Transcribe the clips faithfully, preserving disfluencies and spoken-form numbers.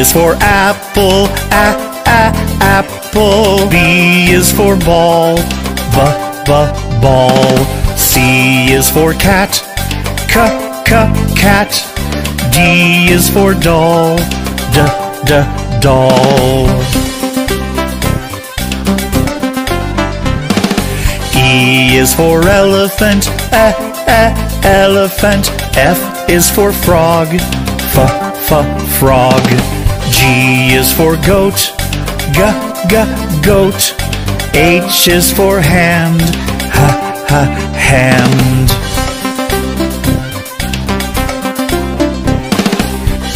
is for apple, a, a, apple. B is for ball, b, b, ball. C is for cat, c, c, cat. D is for doll, d, d, doll. E is for elephant, e, e, elephant. F is for frog, f, F, frog. G is for goat, g, g, goat. H is for hand, ha, ha, hand.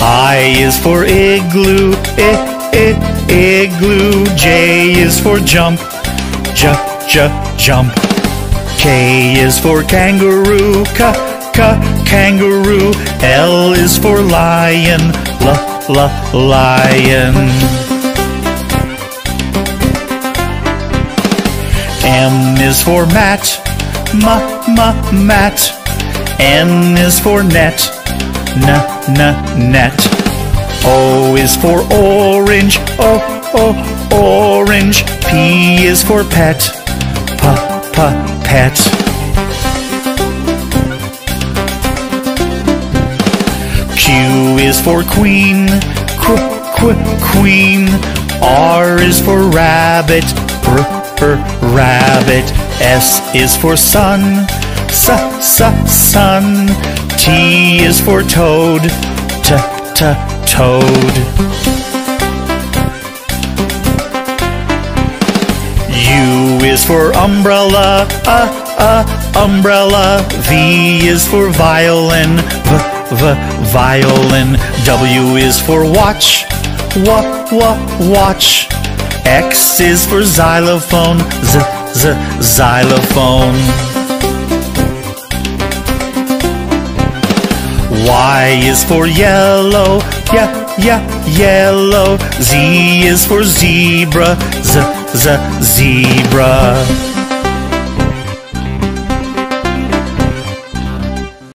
I is for igloo, I, I, igloo. J is for jump, j, j, jump. K is for kangaroo, k, k, kangaroo. L is for lion, la, la, lion. M is for mat, ma, ma, mat. N is for net, na, na, net. O is for orange, o, o, orange. P is for pet, pa, pa, pet. Q is for queen, qu, qu, queen. R is for rabbit, r, r, rabbit. S is for sun, s, s, sun. T is for toad, t, t, toad. U is for umbrella, uh, uh, umbrella. V is for violin, v, v, violin. W is for watch, wa, wa, watch. X is for xylophone, z, z, xylophone. Y is for yellow, yeah, yeah, yellow. Z is for zebra, z, z, zebra.